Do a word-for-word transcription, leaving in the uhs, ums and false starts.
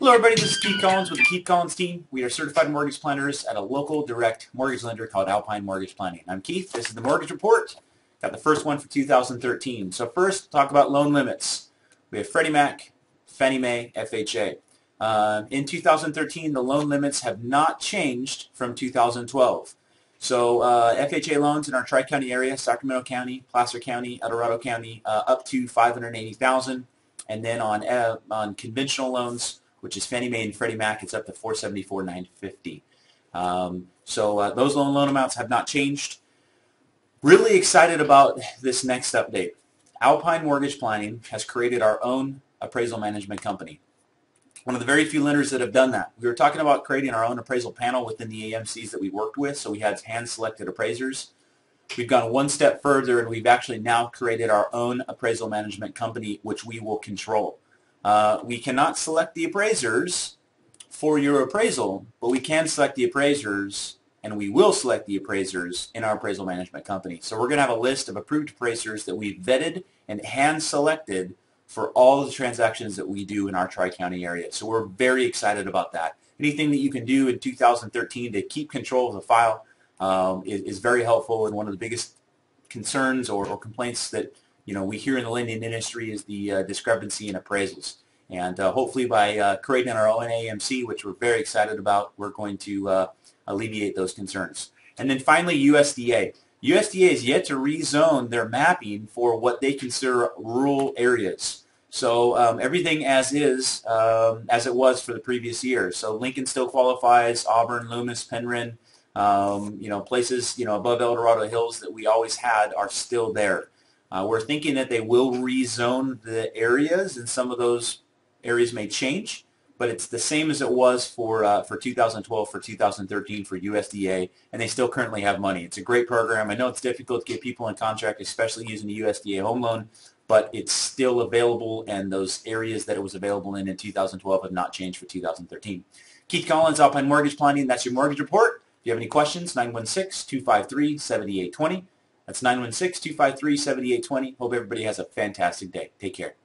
Hello everybody, this is Keith Collins with the Keith Collins team. We are certified mortgage planners at a local direct mortgage lender called Alpine Mortgage Planning. I'm Keith, this is the Mortgage Report. Got the first one for two thousand thirteen. So first, talk about loan limits. We have Freddie Mac, Fannie Mae, F H A. Um, in two thousand thirteen, the loan limits have not changed from two thousand twelve. So uh, F H A loans in our Tri-County area, Sacramento County, Placer County, El Dorado County, uh, up to five hundred eighty thousand dollars. And then on, uh, on conventional loans, which is Fannie Mae and Freddie Mac, it's up to four hundred seventy-four thousand nine hundred fifty dollars. Um, so uh, those loan loan amounts have not changed. Really excited about this next update. Alpine Mortgage Planning has created our own appraisal management company. One of the very few lenders that have done that. We were talking about creating our own appraisal panel within the A M Cs that we worked with, so we had hand-selected appraisers. We've gone one step further, and we've actually now created our own appraisal management company, which we will control. Uh, we cannot select the appraisers for your appraisal, but we can select the appraisers, and we will select the appraisers in our appraisal management company. So we're going to have a list of approved appraisers that we've vetted and hand-selected for all the transactions that we do in our Tri-County area. So we're very excited about that. Anything that you can do in two thousand thirteen to keep control of the file um, is, is very helpful, and one of the biggest concerns or, or complaints that you know, we hear in the lending industry is the uh, discrepancy in appraisals. And uh, hopefully by uh, creating our own A M C, which we're very excited about, we're going to uh, alleviate those concerns. And then finally, U S D A. U S D A is yet to rezone their mapping for what they consider rural areas. So um, everything as is, um, as it was for the previous year. So Lincoln still qualifies, Auburn, Loomis, Penryn, um, you know, places, you know, above El Dorado Hills that we always had are still there. Uh, we're thinking that they will rezone the areas, and some of those areas may change, but it's the same as it was for uh, for two thousand twelve, for two thousand thirteen, for U S D A, and they still currently have money. It's a great program. I know it's difficult to get people in contract, especially using the U S D A home loan, but it's still available, and those areas that it was available in in two thousand twelve have not changed for two thousand thirteen. Keith Collins, Alpine Mortgage Planning, that's your mortgage report. If you have any questions, nine one six, two five three, seven eight two zero. That's nine one six, two five three, seven eight two zero. Hope everybody has a fantastic day. Take care.